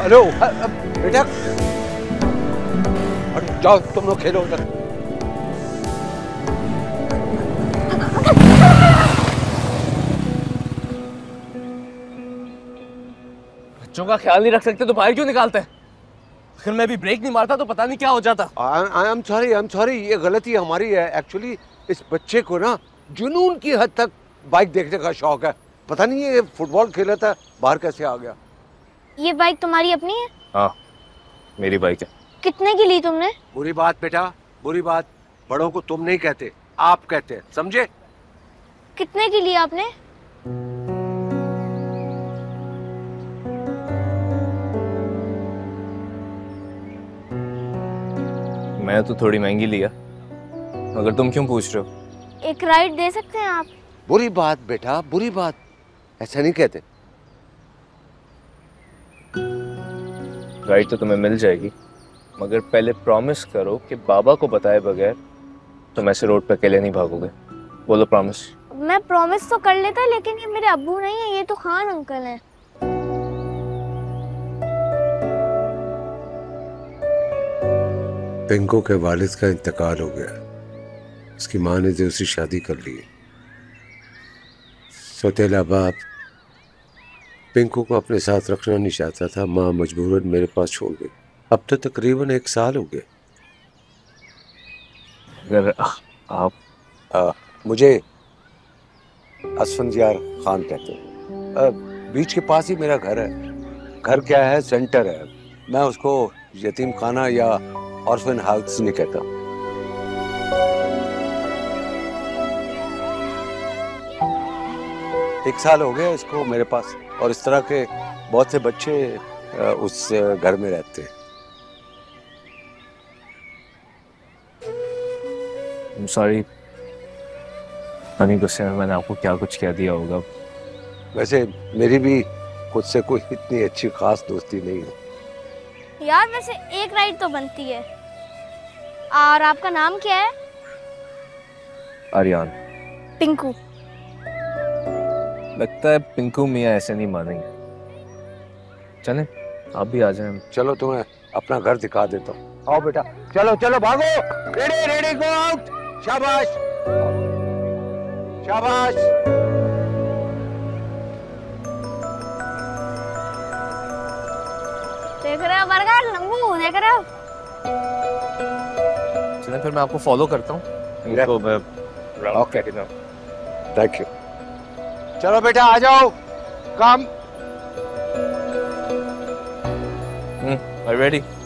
अरे बेटा जाओ तुम लोग खेलो उधर। बच्चों का ख्याल नहीं रख सकते तो बाहर क्यों निकालते हैं? अगर मैं भी ब्रेक नहीं मारता तो पता नहीं क्या हो जाता। आई एम सॉरी, ये गलती हमारी है। एक्चुअली इस बच्चे को ना जुनून की हद तक बाइक देखने का शौक है, पता नहीं ये फुटबॉल खेला था बाहर कैसे आ गया। ये बाइक तुम्हारी अपनी है? हाँ, मेरी बाइक है। कितने की ली तुमने? बुरी बात बेटा, बुरी बात। बड़ों को तुम नहीं कहते, आप कहते हैं, समझे? कितने की ली आपने? मैं तो थोड़ी महंगी लिया, मगर तुम क्यों पूछ रहे हो? एक राइड दे सकते हैं आप? बुरी बात बेटा, बुरी बात, ऐसा नहीं कहते। राइड तो तुम्हें मिल जाएगी, मगर पहले प्रॉमिस करो कि बाबा को बताए बगैर तुम ऐसे रोड पे अकेले नहीं भागोगे। बोलो प्रॉमिस। मैं प्रॉमिस तो कर लेता, लेकिन ये मेरे अब्बू नहीं है, ये तो खान अंकल हैं। पिंको के वालिद का इंतकाल हो गया, उसकी माँ ने दूसरी शादी कर ली। सौतेला बाप पिंको को अपने साथ रखना नहीं चाहता था, माँ मजबूरन मेरे पास छोड़ गई। अब तो तकरीबन 1 साल हो गया। अगर आप मुझे असफंदियार खान कहते हैं। बीच के पास ही मेरा घर है। घर क्या है, सेंटर है। मैं उसको यतीम खाना या ऑर्फन हाउस नहीं कहता। एक साल हो गया इसको मेरे पास, और इस तरह के बहुत से बच्चे उस घर में रहते हैं। सॉरी, गुस्से में मैंने आपको क्या कुछ कह दिया होगा। वैसे मेरी भी खुद से कोई इतनी अच्छी खास दोस्ती नहीं है यार। वैसे एक राइड तो बनती है। और आपका नाम क्या है? आर्यान। पिंकू। लगता है पिंकू मियाँ ऐसे नहीं मानेंगे। चलें, आप भी आ जाएं। चलो तुम्हें अपना घर दिखा देता हूँ। आओ बेटा, चलो चलो भागो। Ready ready, go out. शाबाश शाबाश। देख रहे हो बरगार लंगू, देख रहे हो? चलें फिर मैं आपको फॉलो करता हूँ। Okay, thank you. चलो बेटा आ जाओ। काम आई रेडी।